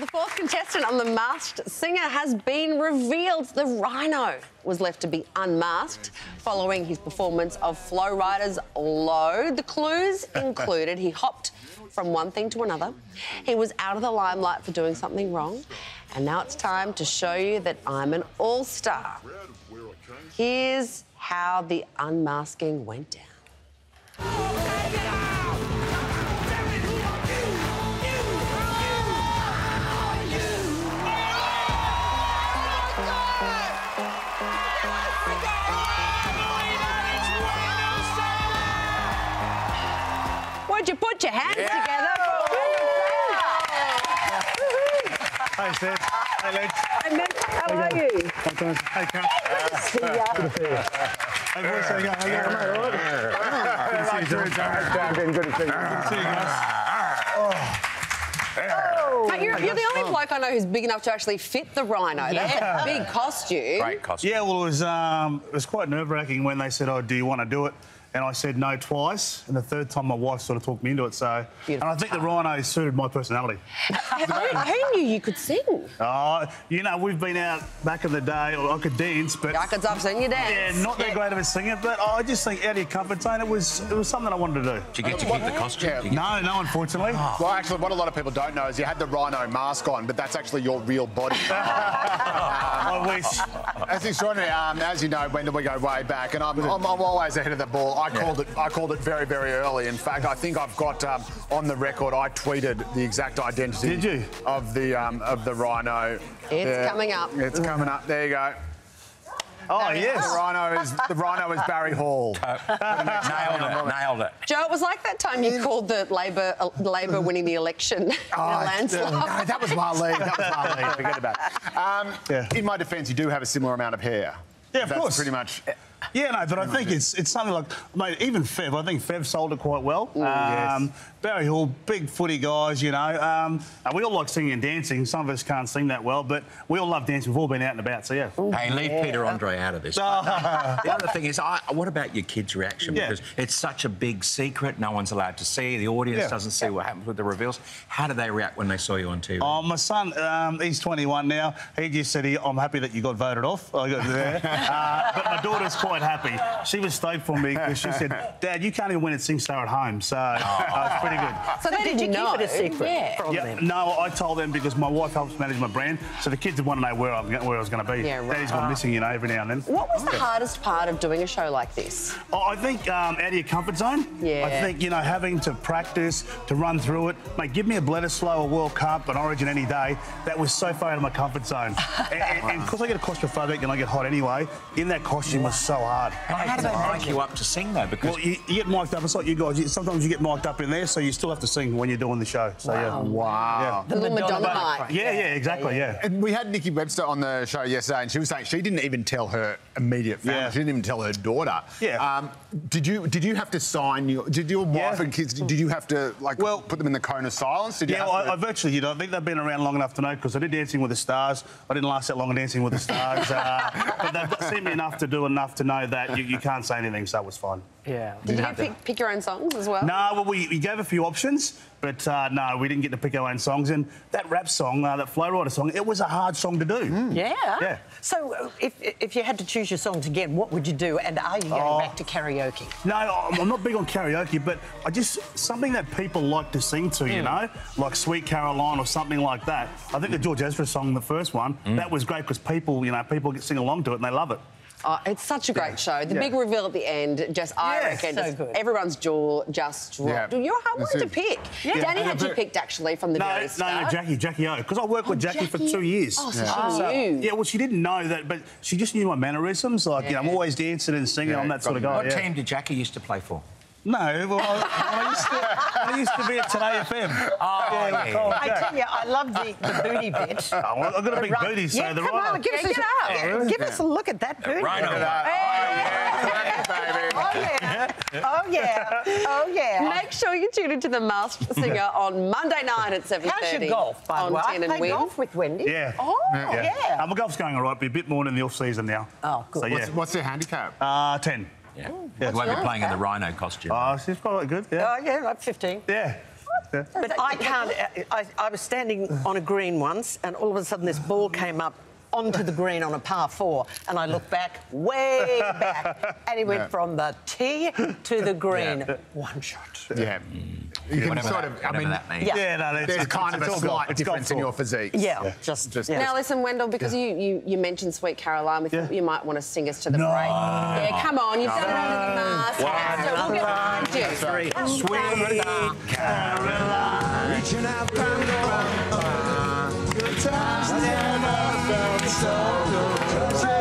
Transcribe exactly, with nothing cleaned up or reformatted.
The fourth contestant on The Masked Singer has been revealed. The Rhino was left to be unmasked following his performance of Flow Rider's Low. The clues included he hopped from one thing to another, he was out of the limelight for doing something wrong, and now it's time to show you that I'm an all-star. Here's how the unmasking went down. Would you put your hands yeah. together? Hi, Steph. Hi, Ledge. Hi, Mick. How are you? Hi, guys. Hi, Kat. Good to see you. Hi, boys. How you going? How you going? Good to see you, George. Good to see you guys. Mate, you're, you're the only bloke I know who's big enough to actually fit the Rhino. Yeah. That's a big costume. Great costume. Yeah, well, it was, um, it was quite nerve-wracking when they said, oh, do you want to do it? And I said no twice, and the third time my wife sort of talked me into it, so... Beautiful. And I think the Rhino suited my personality. Who knew you could sing? Oh, you know, we've been out back in the day, or I could dance, but... I could stop singing, you dance. Yeah, not that great of a singer, but I just think out of your comfort zone, it was it was something I wanted to do. Did you get to keep the costume? Yeah. No, no, unfortunately. Oh. Well, actually, what a lot of people don't know is you had the Rhino mask on, but that's actually your real body. um, I wish. That's extraordinary. Um, as you know, Wendy, we go way back, and I'm, I'm, I'm always ahead of the ball. I called it. I called it very, very early. In fact, I think I've got um, on the record. I tweeted the exact identity. Did you? Of the um, of the Rhino. It's there. Coming up. It's coming up. There you go. Oh Barry yes, Hall. the Rhino is the Rhino is Barry Hall. Uh, nailed it, nailed it. Joe, it was like that time you called the Labor uh, Labor winning the election oh, in a landslide. Uh, no, that was Marlene. That was Marlene. Forget about it. Um, yeah. In my defence, you do have a similar amount of hair. Yeah, of That's course. Pretty much. Yeah, no, but I think it's it's something like, mate, even Fev, I think Fev sold it quite well. Ooh, um, yes. Barry Hall, big footy guys, you know. Um, and we all like singing and dancing. Some of us can't sing that well, but we all love dancing. We've all been out and about, so yeah. Ooh, hey, leave yeah. Peter Andre out of this. Oh. The other thing is, I, what about your kids' reaction? Yeah. Because it's such a big secret. No one's allowed to see. The audience yeah. doesn't see yeah. what happens with the reveals. How did they react when they saw you on T V? Oh, my son, um, he's twenty-one now. He just said, he, I'm happy that you got voted off. I got there. uh, but my daughter's quite happy. She was stoked for me because she said, Dad, you can't even win at SingStar at home, so uh, it's pretty good. So they did you know. keep it a secret yeah. from yeah, them? No, I told them because my wife helps manage my brand, so the kids want to know where I, where I was going to be. Yeah, right. Daddy's gone missing, you know, every now and then. What was the yeah. hardest part of doing a show like this? Oh, I think um, out of your comfort zone. Yeah. I think, you know, having to practice, to run through it. Mate, give me a Bledisloe, a World Cup, an Origin any day. That was so far out of my comfort zone. And because I get claustrophobic and I get hot anyway, in that costume was so hard. How, How do they mic like you up to sing though? Because well, you, you get mic'd up. It's like you guys. You, sometimes you get mic'd up in there, so you still have to sing when you're doing the show. So wow. yeah, wow. Yeah. The little Madonna, Madonna mic. Yeah, yeah, exactly. Yeah. And we had Nikki Webster on the show yesterday, and she was saying she didn't even tell her immediate family. Yeah. She didn't even tell her daughter. Yeah. Um, did you? Did you have to sign your? Did your wife yeah. and kids? Did you have to like? Well, put them in the cone of silence. Did you yeah, well, to... I, I virtually. You know, I think they've been around long enough to know because I did Dancing with the Stars. I didn't last that long in Dancing with the Stars, uh, but they've seen me enough to do enough to know that you, you can't say anything, so it was fine. Yeah. Did you pick, pick your own songs as well? No, well, we, we gave a few options, but uh, no, we didn't get to pick our own songs. And that rap song, uh, that Flow Rider song, it was a hard song to do. Mm. Yeah. Yeah. So if, if you had to choose your songs again, what would you do? And are you going oh. back to karaoke? No, I'm not big on karaoke, but I just something that people like to sing to, mm. you know, like Sweet Caroline or something like that. I think mm. the George Ezra song, the first one, mm. that was great because people, you know, people sing along to it and they love it. Oh, it's such a great yeah. show. The yeah. big reveal at the end, just yeah, I reckon, so just, everyone's jaw just dropped. Yeah. I wanted to pick. Yeah. Danny had you picked actually from the no, very start. No, no, Jackie, Jackie O, because I worked oh, with Jackie, Jackie for two years. Oh, so yeah. she so, knew. Yeah, well, she didn't know that, but she just knew my mannerisms. Like, yeah. you know, I'm always dancing and singing. Yeah, I'm that sort of guy. What yeah. team did Jackie used to play for? No, well, I, I, used to, I used to be at Today F M. Oh, yeah, yeah. Cool. I tell you, I love the, the booty bit. Oh, well, I've got a big right. booty, so yeah, the Rhino. On, give us, yeah, get up. Yeah, really? Give yeah. us a look at that booty. Right on. Hey. Oh, yeah. Oh, yeah. Oh, yeah. Make sure you tune into The Masked Singer on Monday night at seven thirty. How's your golf, by the way? I play golf with Wendy. Yeah. Oh, yeah. yeah. Um, my golf's going all right, but a bit more in the off-season now. Oh, good. So, yeah. what's, what's your handicap? Uh, ten. Yeah. Yeah. Won't be playing in the Rhino costume. Oh, she's quite good, yeah. Oh, yeah, like fifteen. Yeah. Webster. But I can't... I, I was standing on a green once and all of a sudden this ball came up onto the green on a par four, and I looked back, way back, and he went yeah. from the tee to the green. Yeah. One shot. Yeah. You can whatever sort that, of, I mean, that means. Yeah, yeah no, there's it's, kind it's, of a slight got, difference in your physique. Yeah, yeah. just, just yeah. Now, listen, Wendell, because yeah. you, you you mentioned Sweet Caroline, we yeah. thought you might want to sing us to the no. break. Yeah, come on, you've no. done it under the mask. One, we'll one, get behind you. Three. Sweet Caroline, Caroline. Reaching out from the wrong time. Good times never felt so good.